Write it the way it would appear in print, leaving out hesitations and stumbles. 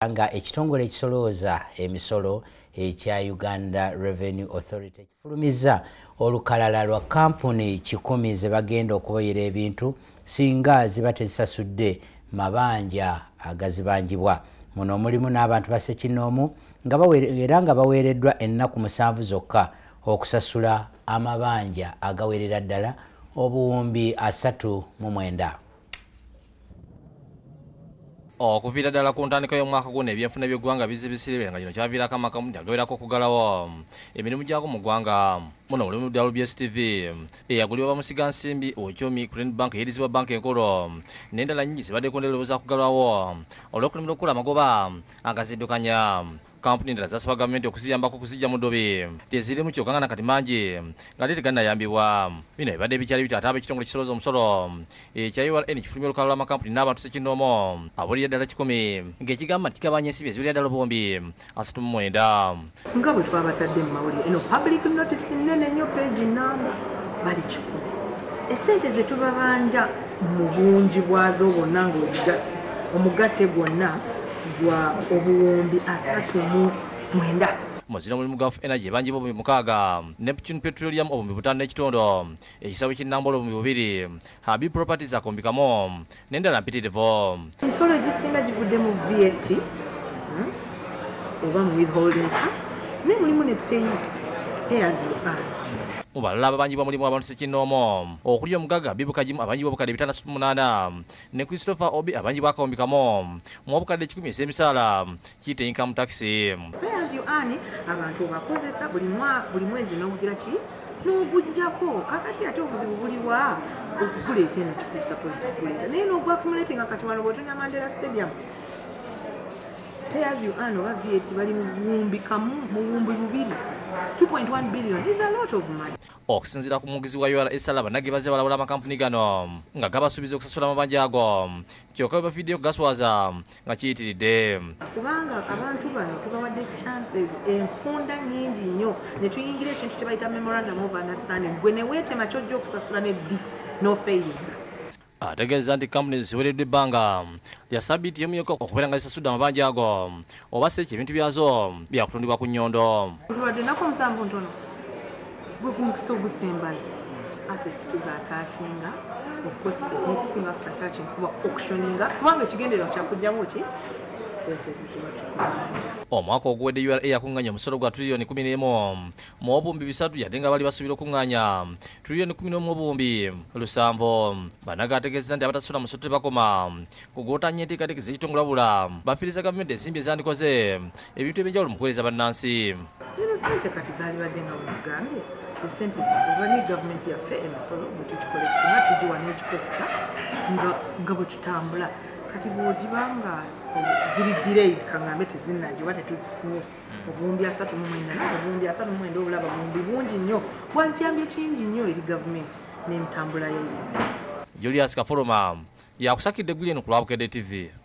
Anga ekitongole ekisolooza emisolo ekya Uganda Revenue Authority kifulumiza olukalala lwa kampuni 10 ze bagenda okubayira ebintu singa ziba tezisasudde mabanja agazibanjibwa. Muno mulimu n'abantu basekinoomu nga baweereddwa ennaku 7 zokka okusasula amabanja agawerera ddala obuwumbi 39. Okuviira ddala ku ntandikwa y'omwaka guno ebyenfuna by'eggwanga bizibisibwe nga kino kyaviirako amakampuni agawerako okugalawo emirimu gyako mu ggwanga. Muno mulimu WBSTV eyagulibwa bamusigansimbi Ochomi Credit Bank eyerizibwa banka enkolo n'endala nnyingi zibadde ku ndererooza kugalwawo olw'okulemera okukula amagoba agaziddukanya. Kampuni ndala zasaba gavumenti okuziyambako okuzijja mu ddobe tezirimu kyokka na kati mangi nga tegannayambibwa. Bino ebibadde ebikyali bityo ate ab'ekitongole ekisolooza omusolo ekya URN kifulumya olukalala lw'amakampuni n'abantu ssekinoomu abulira ddala 10 ng'ekigamba tikabanya ensimbi eziwerera ddala obumbi 39. Nga bwe twabatadde mu mawulire eno public notice nnene nnyo page namba bali 10. Essente ze tubabanja mu bungi bwazo bwonna ng'ozigasi omugatte gwonna gwa obuwumbi 39. Muzira mulimu Gulf Energy bangi bobu mukaga, Neptune Petroleum obu mibutano ekitondo ekisawe kinnambolo mu 2000, Habi Properties akombikamo n'endala mpitirivu. Emisolo egisinga givudde mu VAT oba mu withholding tax ne mulimu ne pay as you earn. Mubalala babanjibwa mulimu abantu ssekinoomu okuli omugaga bibukagimu abanjibwa obukadde 508 ne Christopher Obi abanjibwa akombikamo mu obukadde 10 ez'emisaala kiyite income tax. Abantu bakozesa buli mwezi n'okugira ki n'ogugyako kakati ate obuzibu buliwa okukuleeta eno tukuleeta naye n'ogwakumulete nga kati wano bw'otunula Mandela Stadium pay as you earn oba VAT bali mu buwumbi kamu mu buwumbi 2.1 billion is a lot of money. Okusinziira ku mugizi wa URA esalaba nage baze balawula amakampuni gano nga gabasuubiza okusasula amabanja ago kyokka bwe bafiidde okugaswaza nga kiyitiridde. Kubanga abantu bano tubawadde chances enfunda nnyingi nnyo ne tuyingira ekintu kye bayita memorandum of understanding gwe ne weetema ky'ojja okusasula n'eddi n'ofeiringa. Ategeeza nti kampuni ziweereddwa ebbanga lya sabbiiti y'omuyaka okubeera nga zisasudde amabanja ago oba seeki ebintu byazo byakutundibwa ku nnyondo. Tulwadde ennaku 7 ntono gwe ku mukisa ogusembayo assets tuzaataakinga of course the next thing after attaching kuba auctioninga kubanga ekigendererwa kyakugyamu ki ssente zituba tukubanja. Omwaka oguwedde URA yakunganya omusolo gwa triliyoni 11 mu obumbi 3 yadde nga bali basuubira okunganya triliyoni 11 mu obumbi 7. Banaga ategeeza nti abatasula musolo tebakoma kugootanya enteekateeka ezitongolwa bula bafiiriza gavumenti ensimbi ezandikoze ebintu eby'enjawulo mu kuweereza bannansi. Sente kati zaalibadde nga omugambye esente zikuba ne gavumenti yaffe emisolo bwe tugikolekima tugiwa n'egikozesa nga bwe tutambula kati bw'ogibanga ziri delayed kangambe tezinnagibwa tetuzifunye obuwumbi 39 n'obuwumbi 39 obulaba buwumbi bungi nnyo bwali kyambi kingi nnyo eri gavumenti n'entambula y'ebintu. Julius Kaforoma yakusakidde eggulye eno ku Lwabukedde TV.